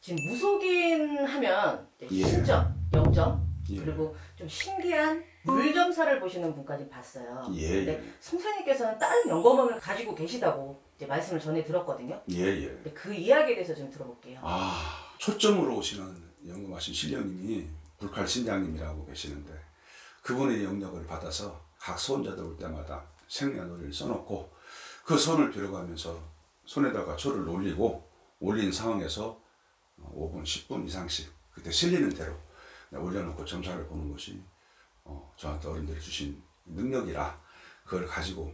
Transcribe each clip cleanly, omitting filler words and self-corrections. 지금 무속인 하면 신점, 영점, 그리고 좀 신기한 물점사를 보시는 분까지 봤어요. 근데 송사님께서는 다른 연검을 가지고 계시다고 이제 말씀을 전해 들었거든요. 근데 그 이야기에 대해서 좀 들어볼게요. 아, 초점으로 오시는 연검하신 신령님이 불칼 신장님이라고 계시는데 그분의 영역을 받아서 각 소원자들 올 때마다 생년월일을 써놓고 그 손을 들어가면서 손에다가 초를 올리고 올린 상황에서 5분, 10분 이상씩 그때 실리는 대로 올려놓고 점사를 보는 것이 저한테 어른들이 주신 능력이라 그걸 가지고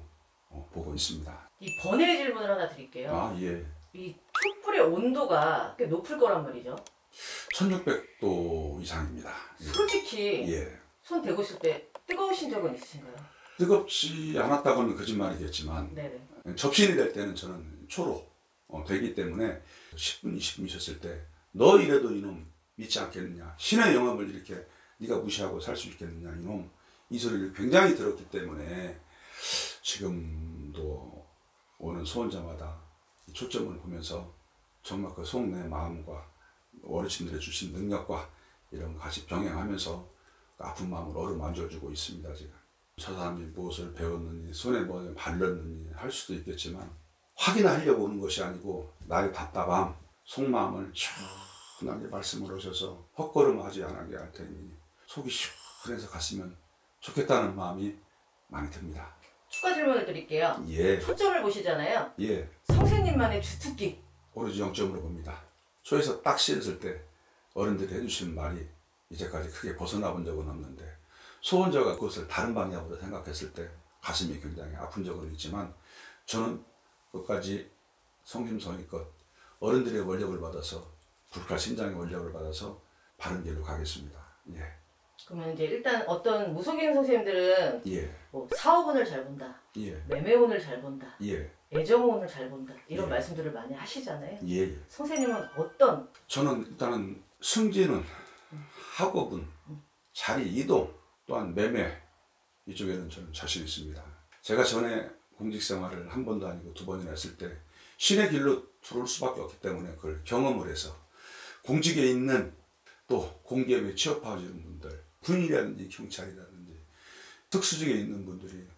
보고 있습니다. 이 번외 질문을 하나 드릴게요. 아, 예. 이 촛불의 온도가 꽤 높을 거란 말이죠. 1600도 이상입니다. 솔직히 예. 손 대고 있을 때 뜨거우신 적은 있으신가요? 뜨겁지 않았다고는 거짓말이겠지만 네네. 접신이 될 때는 저는 초로 되기 때문에 10분, 20분 있었을 때 너 이래도 이놈 믿지 않겠느냐, 신의 영업을 이렇게 네가 무시하고 살 수 있겠느냐 이놈, 이 소리를 굉장히 들었기 때문에 지금도 오는 소원자마다 이 초점을 보면서 정말 그 속내 마음과 어르신들의 주신 능력과 이런 거 같이 병행하면서 아픈 마음을 어루만져주고 있습니다. 제가 저 사람이 무엇을 배웠느니 손에 뭐 발랐느니 할 수도 있겠지만 확인하려고 오는 것이 아니고 나의 답답함, 속마음을 시원하게 말씀을 하셔서 헛걸음하지 않게 할 테니 속이 시원해서 갔으면 좋겠다는 마음이 많이 듭니다. 추가 질문을 드릴게요. 예. 초점을 보시잖아요. 예. 선생님만의 주특기. 오로지 영점으로 봅니다. 초에서 딱 씌었을 때 어른들이 해주신 말이 이제까지 크게 벗어나본 적은 없는데 소원자가 그것을 다른 방향으로 생각했을 때 가슴이 굉장히 아픈 적은 있지만 저는 끝까지 성심성의껏 어른들의 원력을 받아서 불칼 신장의 원력을 받아서 바른 길로 가겠습니다. 예. 그러면 이제 일단 어떤 무속인 선생님들은 예. 뭐 사업운을 잘 본다, 예. 매매운을 잘 본다, 예. 애정운을 잘 본다 이런 예. 말씀들을 많이 하시잖아요. 예. 선생님은 어떤? 저는 일단은 승진은 학업은 자리 이동 또한 매매 이쪽에는 저는 자신 있습니다. 제가 전에 공직생활을 한 번도 아니고 두 번이나 했을 때 신의 길로 들어올 수밖에 없기 때문에 그걸 경험을 해서 공직에 있는 또 공기업에 취업하시는 분들, 군이라든지 경찰이라든지 특수직에 있는 분들이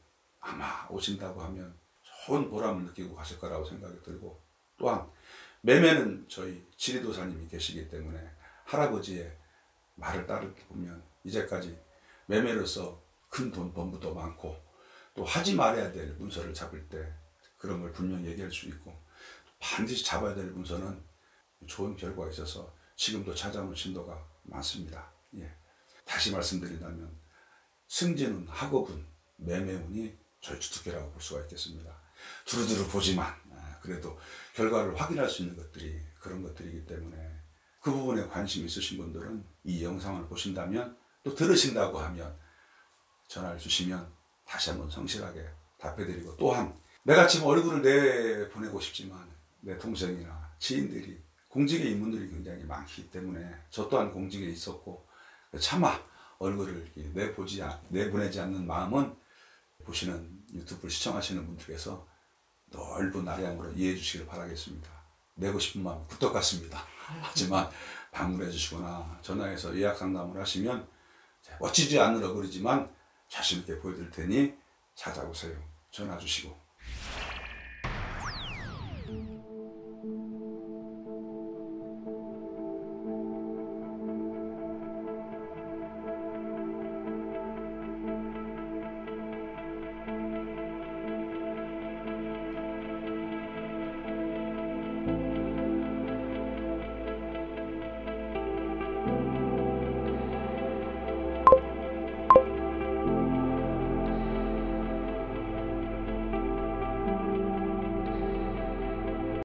아마 오신다고 하면 좋은 보람을 느끼고 가실 거라고 생각이 들고 또한 매매는 저희 지리도사님이 계시기 때문에 할아버지의 말을 따르 보면 이제까지 매매로서 큰 돈 번부도 많고 또 하지 말아야 될 문서를 잡을 때 그런 걸 분명히 얘기할 수 있고 반드시 잡아야 될 문서는 좋은 결과가 있어서 지금도 찾아오는 신도가 많습니다. 예. 다시 말씀드린다면 승진운, 학업운, 매매운이 저희 주특기라고 볼 수가 있겠습니다. 두루두루 보지만 그래도 결과를 확인할 수 있는 것들이 그런 것들이기 때문에 그 부분에 관심 있으신 분들은 이 영상을 보신다면 또 들으신다고 하면 전화를 주시면 다시 한번 성실하게 답해드리고 또한 내가 지금 얼굴을 내보내고 싶지만 내 동생이나 지인들이 공직의 인물들이 굉장히 많기 때문에 저 또한 공직에 있었고 차마 얼굴을 내보내지 않는 마음은 보시는 유튜브를 시청하시는 분들께서 넓은 아량으로 이해해 주시길 바라겠습니다. 내고 싶은 마음은 굴떡 같습니다. 하지만 방문해 주시거나 전화해서 예약 상담을 하시면 멋지지 않으려 그러지만 자신 있게 보여드릴 테니 찾아오세요. 전화 주시고.